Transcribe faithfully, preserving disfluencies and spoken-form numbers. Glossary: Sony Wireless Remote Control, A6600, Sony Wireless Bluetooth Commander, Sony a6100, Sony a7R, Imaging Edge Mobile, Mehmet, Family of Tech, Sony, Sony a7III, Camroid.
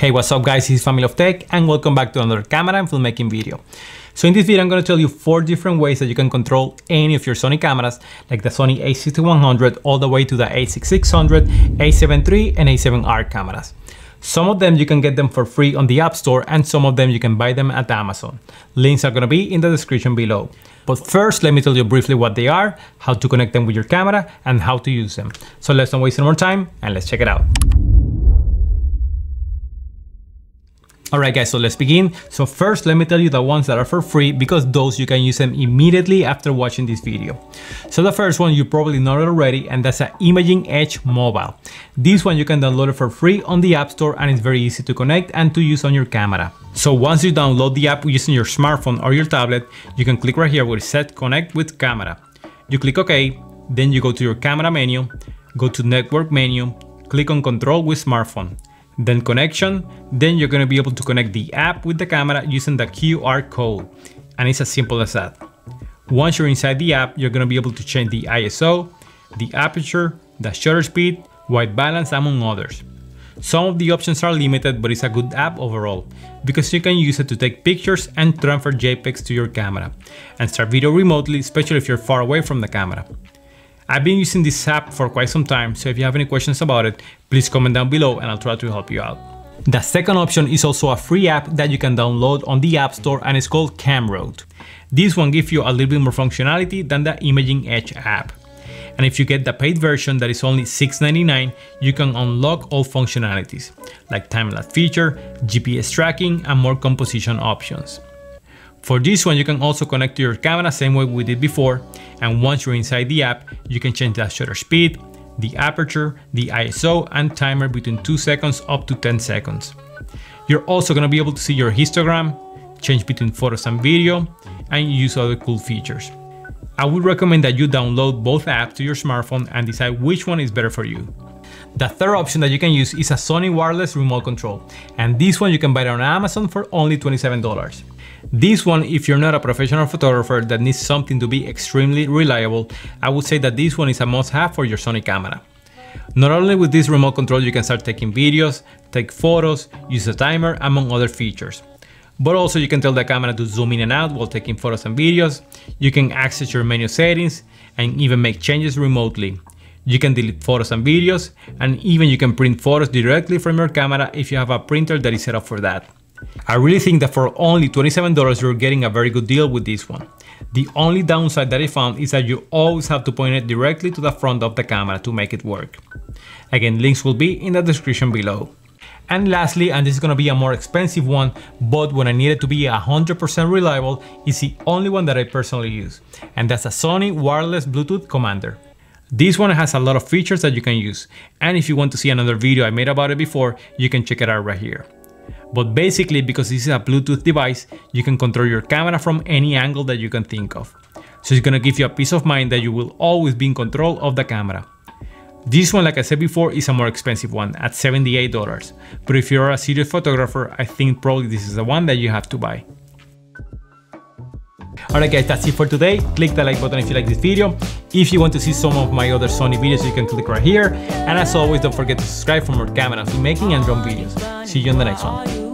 Hey, what's up guys, it's Family of Tech and welcome back to another camera and filmmaking video. So in this video, I'm gonna tell you four different ways that you can control any of your Sony cameras, like the Sony a sixty-one hundred all the way to the a sixty-six hundred, a seven three and a seven R cameras. Some of them you can get them for free on the App Store and some of them you can buy them at Amazon. Links are gonna be in the description below. But first, let me tell you briefly what they are, how to connect them with your camera and how to use them. So let's not waste any more time and let's check it out. Alright guys, so let's begin. So first, let me tell you the ones that are for free, because those you can use them immediately after watching this video. So the first one you probably know it already, and that's an Imaging Edge Mobile. This one you can download it for free on the App Store and it's very easy to connect and to use on your camera. So once you download the app using your smartphone or your tablet, you can click right here where it says Connect with Camera. You click OK, then you go to your camera menu, go to Network menu, click on Control with Smartphone, then connection, then you're gonna be able to connect the app with the camera using the Q R code. And it's as simple as that. Once you're inside the app, you're gonna be able to change the I S O, the aperture, the shutter speed, white balance, among others. Some of the options are limited, but it's a good app overall, because you can use it to take pictures and transfer JPEGs to your camera, and start video remotely, especially if you're far away from the camera. I've been using this app for quite some time, so if you have any questions about it, please comment down below and I'll try to help you out. The second option is also a free app that you can download on the App Store and it's called Camroid. This one gives you a little bit more functionality than the Imaging Edge app. And if you get the paid version that is only six ninety-nine, you can unlock all functionalities, like time-lapse feature, G P S tracking, and more composition options. For this one, you can also connect to your camera same way we did before, and once you're inside the app, you can change the shutter speed, the aperture, the I S O, and timer between two seconds up to ten seconds. You're also gonna be able to see your histogram, change between photos and video, and use other cool features. I would recommend that you download both apps to your smartphone and decide which one is better for you. The third option that you can use is a Sony Wireless Remote Control, and this one you can buy it on Amazon for only twenty-seven dollars. This one, if you're not a professional photographer that needs something to be extremely reliable, I would say that this one is a must-have for your Sony camera. Not only with this remote control you can start taking videos, take photos, use a timer, among other features. But also you can tell the camera to zoom in and out while taking photos and videos, you can access your menu settings and even make changes remotely. You can delete photos and videos, and even you can print photos directly from your camera if you have a printer that is set up for that. I really think that for only twenty-seven dollars you're getting a very good deal with this one. The only downside that I found is that you always have to point it directly to the front of the camera to make it work. Again, links will be in the description below. And lastly, and this is gonna be a more expensive one, but when I need it to be one hundred percent reliable, it's the only one that I personally use, and that's a Sony Wireless Bluetooth Commander. This one has a lot of features that you can use, and if you want to see another video I made about it before, you can check it out right here. But basically, because this is a Bluetooth device, you can control your camera from any angle that you can think of. So it's gonna give you a peace of mind that you will always be in control of the camera. This one, like I said before, is a more expensive one at seventy-eight dollars, but if you're a serious photographer, I think probably this is the one that you have to buy. Alright guys, that's it for today. Click the like button if you like this video. If you want to see some of my other Sony videos, you can click right here. And as always, don't forget to subscribe for more camera filmmaking and drone videos. See you in the next one.